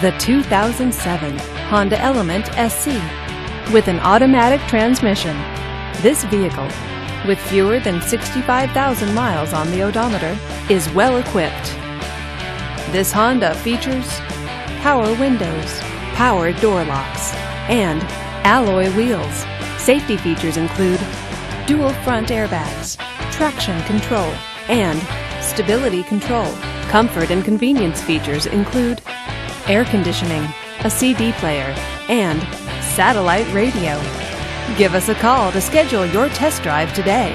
The 2007 Honda Element SC. With an automatic transmission, this vehicle, with fewer than 65,000 miles on the odometer, is well equipped. This Honda features power windows, power door locks, and alloy wheels. Safety features include dual front airbags, traction control, and stability control. Comfort and convenience features include air conditioning, a CD player, and satellite radio. Give us a call to schedule your test drive today.